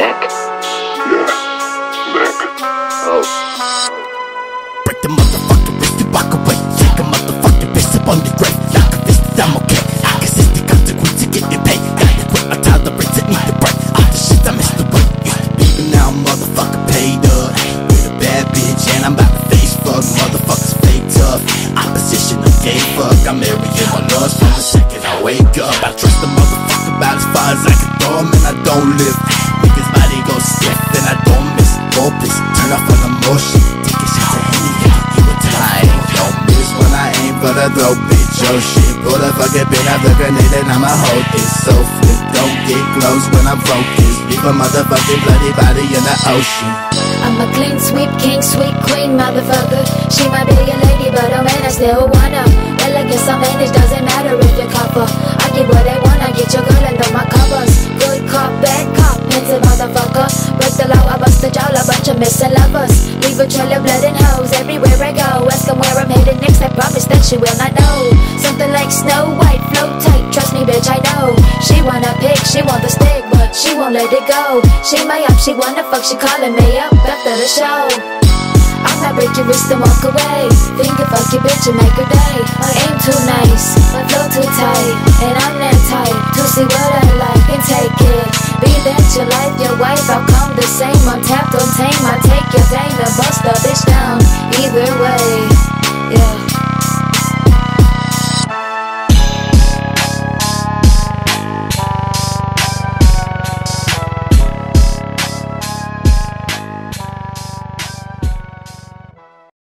neck? Yeah, neck. Oh. Break the motherfucking wrist to walk away. Take a motherfucking fist up on the grave. Like a fist, I'm okay. I can see the consequence of getting paid. Gotta quit my tolerance, I need the break. All the shit I missed the way. Used to be, but now I'm motherfucking paid up. With a bad bitch, and I'm about to face fuck. Motherfuckers play tough. Opposition, I'm gay, fuck. I'm marrying my lust from the second I wake up. I trust the motherfucker about as far as I can throw him, and I don't live. Niggas body go stiff, and I don't miss focus. Turn off all emotion, take a shot to Henny, you a tie. Don't miss when I aim for the throat, bitch. Oh shit, pull the fucking pin out the grenade and I'ma hold this. So flip, don't get close when I'm focused. Leave a motherfucking bloody body in the ocean. I'm a clean sweep, king, sweet queen, motherfucker. She might be a lady, but I'm in, I still wanna. Well, I guess I'm in, it doesn't matter if you're copper. I get what I want, I get your girl and all my covers. Good cop, bad cop, motherfucker. Break the law, I bust the jaw, a bunch of missing lovers. Leave a trail of blood and hoes everywhere I go. Ask them where I'm headed next, I promise that she will not know. Something like Snow White, flow tight, trust me bitch, I know. She wanna pick, she want the stick, but she won't let it go. She my up, she wanna fuck, she calling me up after the show. I'm not break your wrist and walk away. Think a fuck your bitch and make her day. I ain't too nice, my flow too tight, and I'm not tight to see what I like and take it. Be that your life, your wife, I'll come the same. I'm tapped on tame,